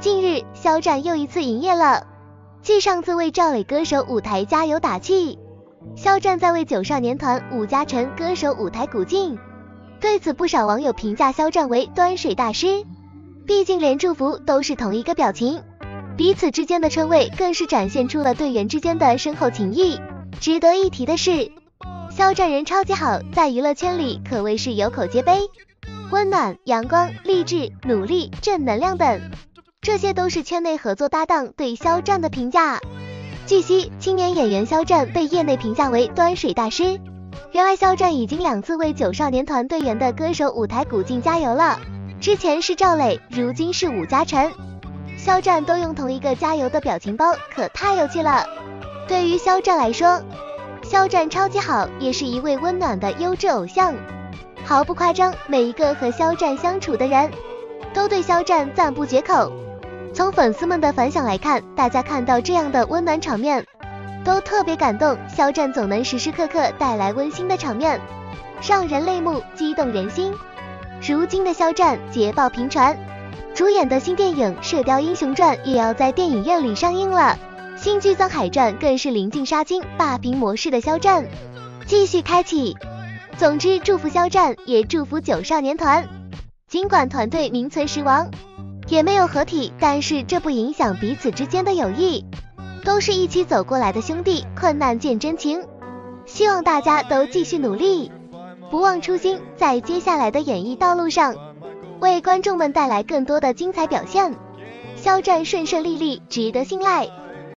近日，肖战又一次营业了。继上次为赵磊歌手舞台加油打气，肖战在为九少年团伍嘉辰歌手舞台鼓劲。对此，不少网友评价肖战为端水大师，毕竟连祝福都是同一个表情，彼此之间的称谓更是展现出了队员之间的深厚情谊。值得一提的是，肖战人超级好，在娱乐圈里可谓是有口皆碑，温暖、阳光、励志、努力、正能量等。这些都是圈内合作搭档对肖战的评价。据悉，青年演员肖战被业内评价为端水大师。原来肖战已经2次为九少年团队员的歌手舞台鼓劲加油了，之前是赵磊，如今是伍嘉辰，肖战都用同一个加油的表情包，可太有趣了。对于肖战来说，肖战超级好，也是一位温暖的优质偶像。毫不夸张，每一个和肖战相处的人都对肖战赞不绝口。从粉丝们的反响来看，大家看到这样的温暖场面都特别感动，肖战总能时时刻刻带来温馨的场面，让人泪目，激动人心。如今的肖战捷报频传，主演的新电影《射雕英雄传》也要在电影院里上映了，新剧《藏海传》更是临近杀青，霸屏模式的肖战继续开启。总之，祝福肖战，也祝福九少年团。尽管团队名存实亡，也没有合体，但是这不影响彼此之间的友谊，都是一起走过来的兄弟，困难见真情。希望大家都继续努力，不忘初心，在接下来的演艺道路上，为观众们带来更多的精彩表现。肖战顺顺利利，值得信赖。